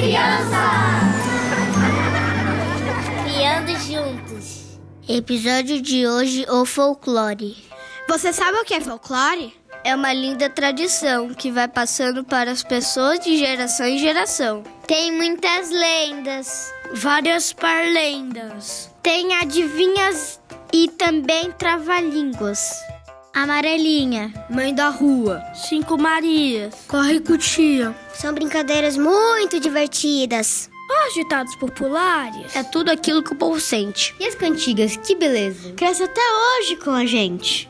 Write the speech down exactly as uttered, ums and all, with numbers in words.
criança! Criando Juntos. Episódio de hoje, o folclore. Você sabe o que é folclore? É uma linda tradição que vai passando para as pessoas de geração em geração. Tem muitas lendas, várias parlendas. Tem adivinhas e também trava-línguas. Amarelinha, Mãe da Rua, Cinco Marias, Corre com Tia. São brincadeiras muito divertidas. Os ditados populares. É tudo aquilo que o povo sente. E as cantigas, que beleza. Cresce até hoje com a gente.